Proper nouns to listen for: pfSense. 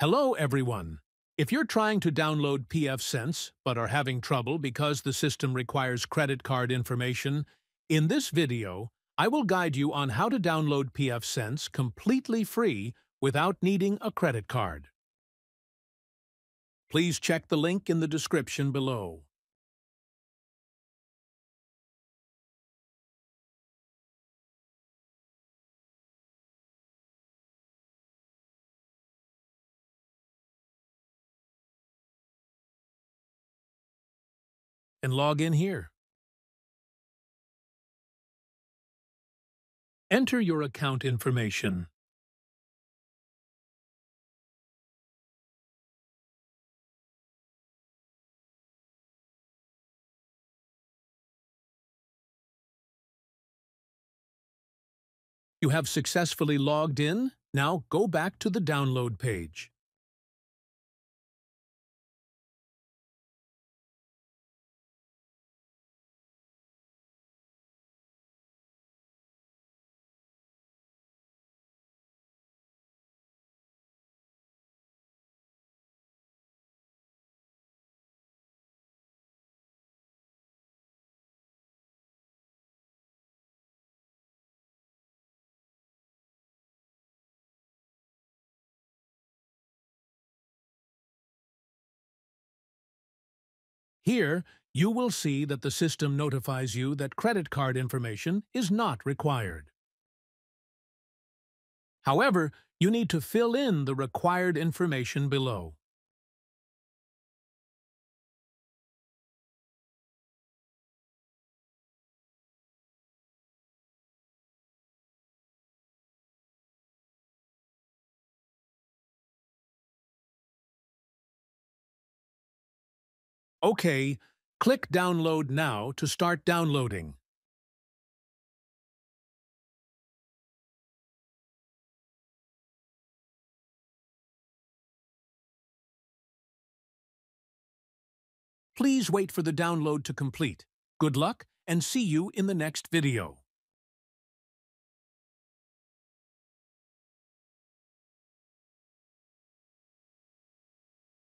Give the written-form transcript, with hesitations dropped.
Hello everyone! If you're trying to download pfSense but are having trouble because the system requires credit card information, in this video, I will guide you on how to download pfSense completely free without needing a credit card. Please check the link in the description below. And log in here. Enter your account information. You have successfully logged in. Now go back to the download page. Here, you will see that the system notifies you that credit card information is not required. However, you need to fill in the required information below. OK, click Download Now to start downloading. Please wait for the download to complete. Good luck and see you in the next video.